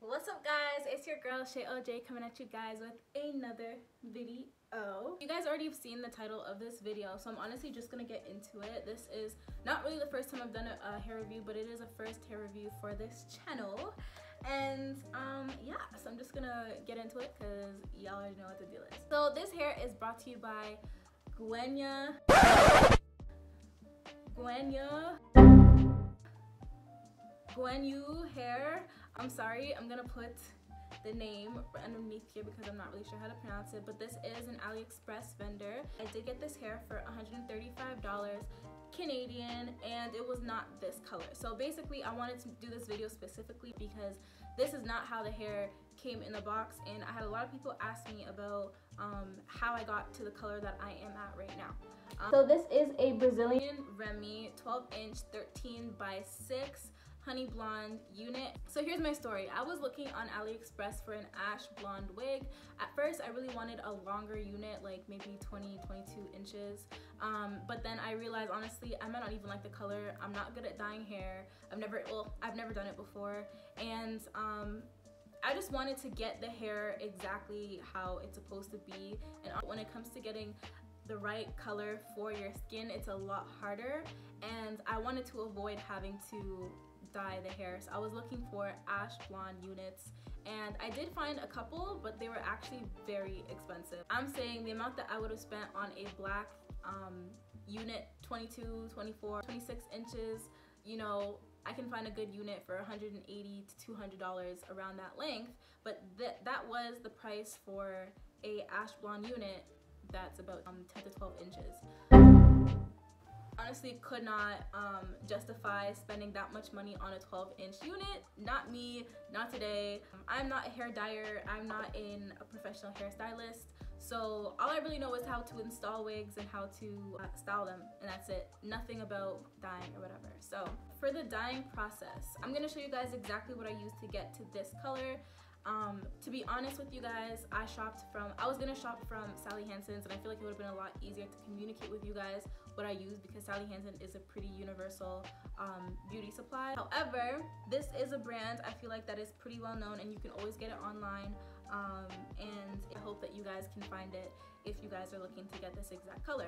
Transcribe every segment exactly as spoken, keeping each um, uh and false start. What's up guys, it's your girl ShayOJay coming at you guys with another video. You guys already have seen the title of this video, so I'm honestly just gonna get into it. This is not really the first time I've done a, a hair review, but it is a first hair review for this channel. And um yeah, so I'm just gonna get into it because y'all already know what the deal is. So this hair is brought to you by Guanyu. Guanyu. Guanyu hair. I'm sorry, I'm gonna put the name underneath here because I'm not really sure how to pronounce it, but this is an AliExpress vendor. I did get this hair for one hundred thirty-five dollars Canadian, and it was not this color. So basically I wanted to do this video specifically because this is not how the hair came in the box, and I had a lot of people ask me about um, how I got to the color that I am at right now. Um, so this is a Brazilian Remy twelve inch thirteen by six honey blonde unit. So here's my story. I was looking on AliExpress for an ash blonde wig. At first I really wanted a longer unit, like maybe twenty, twenty-two inches, um, but then I realized honestly I might not even like the color. I'm not good at dyeing hair. I've never, well, I've never done it before, and um, I just wanted to get the hair exactly how it's supposed to be. And when it comes to getting the right color for your skin, it's a lot harder, and I wanted to avoid having to dye the hair. So I was looking for ash blonde units, and I did find a couple, but they were actually very expensive. I'm saying the amount that I would have spent on a black um, unit, twenty-two, twenty-four, twenty-six inches, you know, I can find a good unit for one hundred eighty to two hundred dollars, around that length, but th that was the price for a ash blonde unit that's about um, ten to twelve inches. Honestly could not um, justify spending that much money on a twelve inch unit. Not me, not today. I'm not a hair dyer, I'm not in a professional hairstylist, so all I really know is how to install wigs and how to uh, style them, and that's it. Nothing about dyeing or whatever. So for the dyeing process, I'm gonna show you guys exactly what I used to get to this color. Um, to be honest with you guys, I shopped from, I was gonna shop from Sally Hansen's, and I feel like it would have been a lot easier to communicate with you guys what I use, because Sally Hansen is a pretty universal um, beauty supply. However, this is a brand I feel like that is pretty well known, and you can always get it online, um, and I hope that you guys can find it if you guys are looking to get this exact color.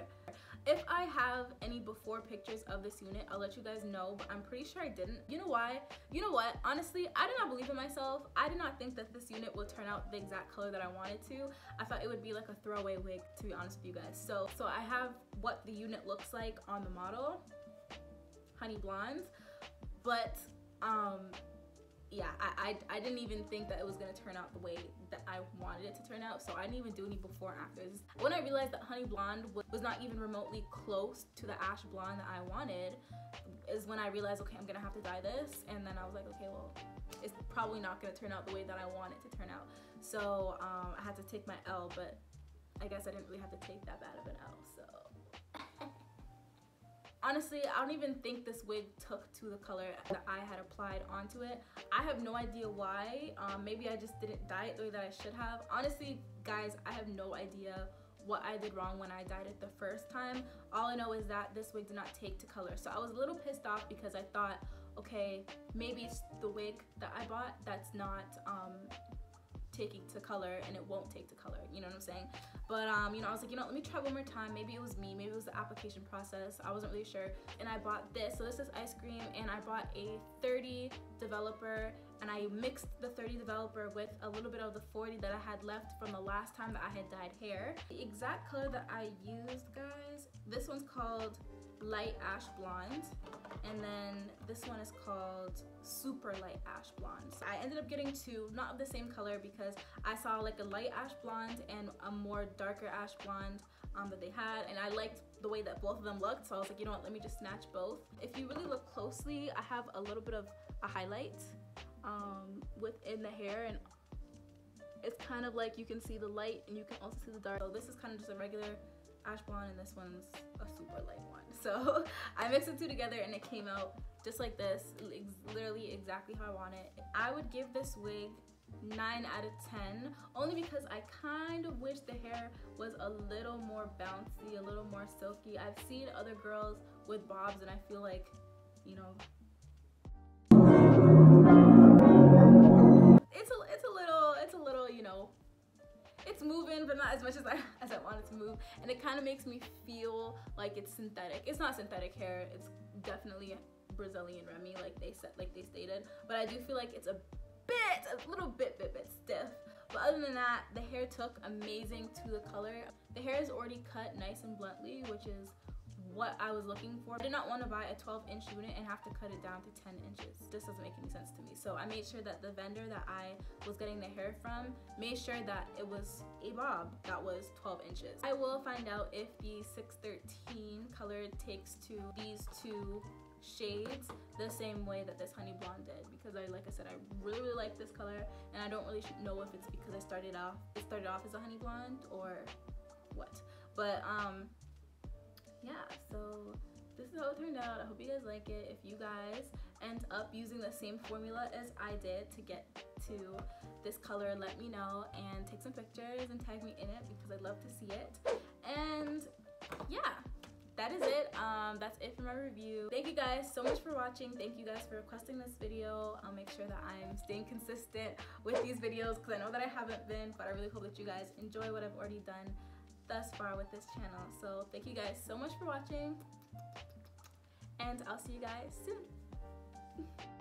If I have any before pictures of this unit, I'll let you guys know, but I'm pretty sure I didn't. You know why? You know what? Honestly, I did not believe in myself. I did not think that this unit will turn out the exact color that I wanted to. I thought it would be like a throwaway wig, to be honest with you guys. So so I have what the unit looks like on the model, honey blonde, but um yeah, I, I, I didn't even think that it was gonna turn out the way that I wanted it to turn out, so I didn't even do any before and afters. When I realized that honey blonde was not even remotely close to the ash blonde that I wanted, is when I realized, okay, I'm gonna have to dye this, and then I was like, okay, well, it's probably not gonna turn out the way that I want it to turn out. So um, I had to take my L, but I guess I didn't really have to take that bad of an L, so. Honestly, I don't even think this wig took to the color that I had applied onto it. I have no idea why. Um, maybe I just didn't dye it the way that I should have. Honestly, guys, I have no idea what I did wrong when I dyed it the first time. All I know is that this wig did not take to color. So I was a little pissed off because I thought, okay, maybe it's the wig that I bought that's not um, taking to color, and it won't take to color, you know what I'm saying? But um you know, I was like, you know, let me try one more time. Maybe it was me, maybe it was the application process, I wasn't really sure. And I bought this. So this is ICE CREAM, and I bought a thirty developer, and I mixed the thirty developer with a little bit of the forty that I had left from the last time that I had dyed hair. The exact color that I used, guys, this one's called light ash blonde, and then this one is called super light ash blonde. So I ended up getting two, not of the same color, because I saw like a light ash blonde and a more darker ash blonde um, that they had, and I liked the way that both of them looked, so I was like, you know what, let me just snatch both. If you really look closely, I have a little bit of a highlight um, within the hair, and it's kind of like you can see the light and you can also see the dark. So this is kind of just a regular ash blonde, and this one's a super light one. So I mixed the two together, and it came out just like this, literally exactly how I want it. I would give this wig nine out of ten, only because I kind of wish the hair was a little more bouncy, a little more silky. I've seen other girls with bobs, and I feel like, you know, not as much as I as I want it to move, and it kind of makes me feel like it's synthetic. It's not synthetic hair. It's definitely Brazilian Remy, like they said, like they stated. But I do feel like it's a bit, a little bit, bit, bit stiff. But other than that, the hair took amazing to the color. The hair is already cut nice and bluntly, which is what I was looking for. I did not want to buy a twelve inch unit and have to cut it down to ten inches. This doesn't make any sense to me. So I made sure that the vendor that I was getting the hair from made sure that it was a bob that was twelve inches. I will find out if the six thirteen color takes to these two shades the same way that this honey blonde did, because I like I said I really really like this color, and I don't really know if it's because I started off it started off as a honey blonde or what, but um yeah, so this is how it turned out. I hope you guys like it. If you guys end up using the same formula as I did to get to this color, let me know and take some pictures and tag me in it, because I'd love to see it. And yeah, that is it. Um, that's it for my review. Thank you guys so much for watching. Thank you guys for requesting this video. I'll make sure that I'm staying consistent with these videos, because I know that I haven't been, but I really hope that you guys enjoy what I've already done thus far with this channel. So thank you guys so much for watching, and I'll see you guys soon.